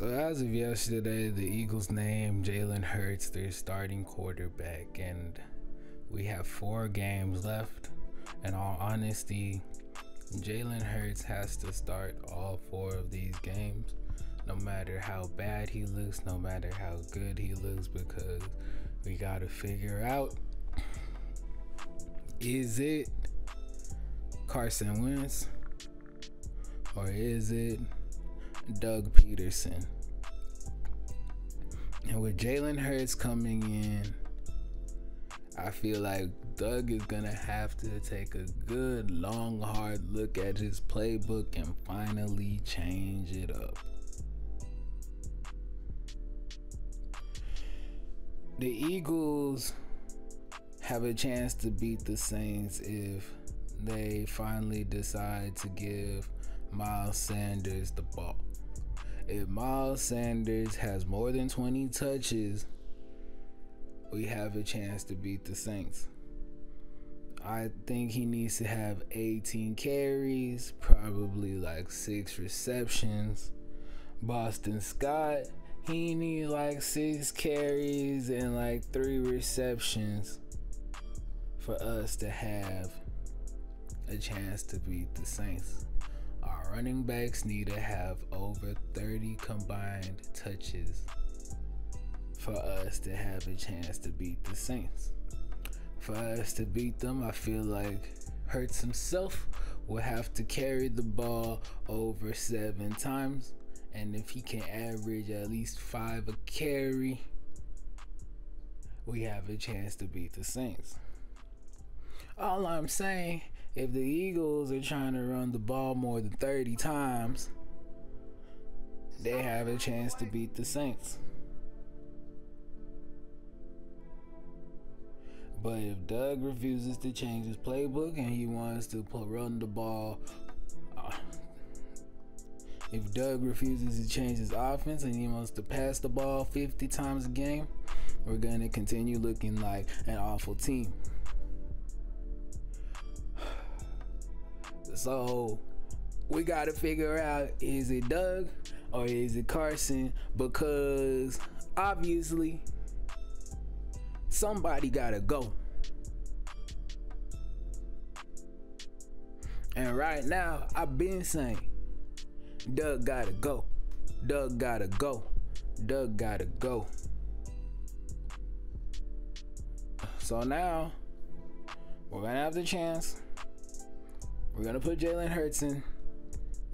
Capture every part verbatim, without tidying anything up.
So as of yesterday, the Eagles named Jalen Hurts their starting quarterback, and we have four games left. In all honesty, Jalen Hurts has to start all four of these games, no matter how bad he looks, no matter how good he looks, because we gotta figure out, is it Carson Wentz or is it Doug Peterson? And with Jalen Hurts coming in, I feel like Doug is gonna have to take a good, long, hard look at his playbook and finally change it up. The Eagles have a chance to beat the Saints if they finally decide to give Miles Sanders the ball. If Miles Sanders has more than twenty touches, we have a chance to beat the Saints. I think he needs to have eighteen carries, probably like six receptions. Boston Scott, he needs like six carries and like three receptions for us to have a chance to beat the Saints. Our running backs need to have over thirty combined touches for us to have a chance to beat the Saints. For us to beat them, I feel like Hurts himself will have to carry the ball over seven times, and if he can average at least five a carry, we have a chance to beat the Saints. All I'm saying, if the Eagles are trying to run the ball more than thirty times, they have a chance to beat the Saints. But if Doug refuses to change his playbook and he wants to run the ball, if Doug refuses to change his offense and he wants to pass the ball fifty times a game, we're going to continue looking like an awful team. So we got to figure out, is it Doug or is it Carson? Because obviously somebody gotta go. And right now, I've been saying Doug gotta go. Doug gotta go. Doug gotta go. So now we're gonna have the chance. We're gonna put Jalen Hurts in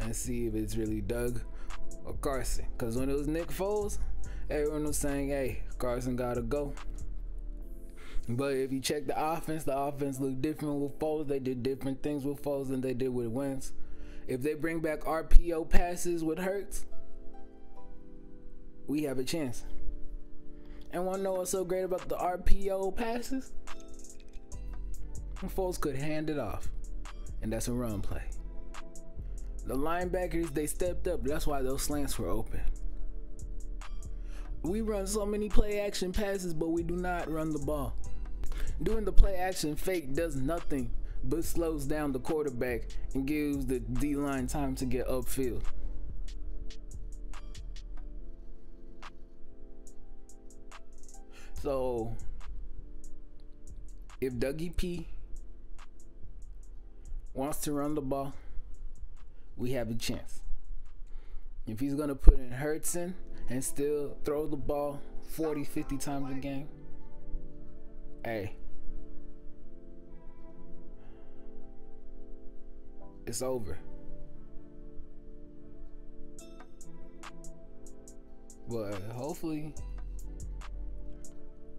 and see if it's really Doug or Carson. Cause when it was Nick Foles, everyone was saying, hey, Carson gotta go. But if you check the offense, the offense looked different with Foles. They did different things with Foles than they did with Wentz. If they bring back R P O passes with Hurts, we have a chance. And wanna know what's so great about the R P O passes? Foles could hand it off, and that's a run play. The linebackers, they stepped up. That's why those slants were open. We run so many play action passes, but we do not run the ball. Doing the play action fake does nothing but slows down the quarterback and gives the D-line time to get upfield. So if Dougie P wants to run the ball, we have a chance. If he's gonna put in Hurts in and still throw the ball forty, fifty times a game, hey, it's over. But hopefully,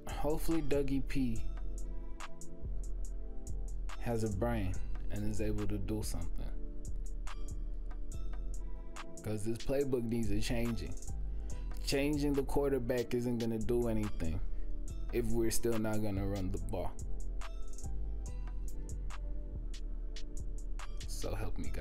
hopefully Dougie P has a brain and is able to do something. Because this playbook needs a changing. Changing the quarterback isn't going to do anything if we're still not going to run the ball. So help me God.